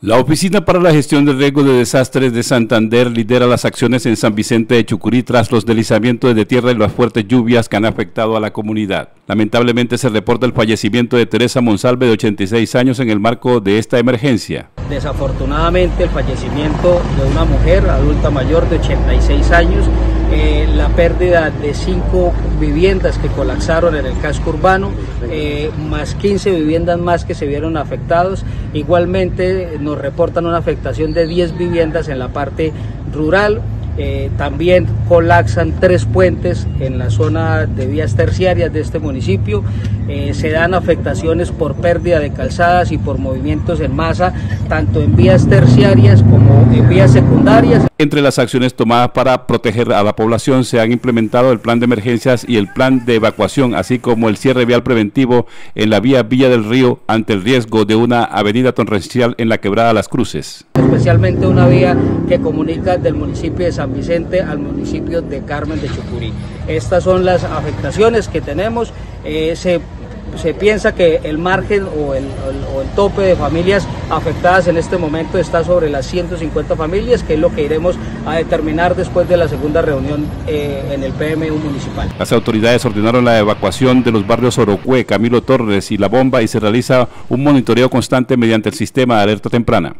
La Oficina para la Gestión de Riesgo de Desastres de Santander lidera las acciones en San Vicente de Chucurí tras los deslizamientos de tierra y las fuertes lluvias que han afectado a la comunidad. Lamentablemente se reporta el fallecimiento de Teresa Monsalve, de 86 años, en el marco de esta emergencia. Desafortunadamente el fallecimiento de una mujer adulta mayor de 86 años, la pérdida de 5 viviendas que colapsaron en el casco urbano, más 15 viviendas más que se vieron afectados. Igualmente nos reportan una afectación de 10 viviendas en la parte rural. También colapsan 3 puentes en la zona de vías terciarias de este municipio. Se dan afectaciones por pérdida de calzadas y por movimientos en masa, tanto en vías terciarias como en vías secundarias. Entre las acciones tomadas para proteger a la población se han implementado el plan de emergencias y el plan de evacuación, así como el cierre vial preventivo en la vía Villa del Río ante el riesgo de una avenida torrencial en la quebrada Las Cruces. Especialmente una vía que comunica del municipio de San Vicente al municipio de Carmen de Chucurí. Estas son las afectaciones que tenemos. Se piensa que el margen o el tope de familias afectadas en este momento está sobre las 150 familias, que es lo que iremos a determinar después de la segunda reunión en el PMU municipal. Las autoridades ordenaron la evacuación de los barrios Orocue, Camilo Torres y La Bomba, y se realiza un monitoreo constante mediante el sistema de alerta temprana.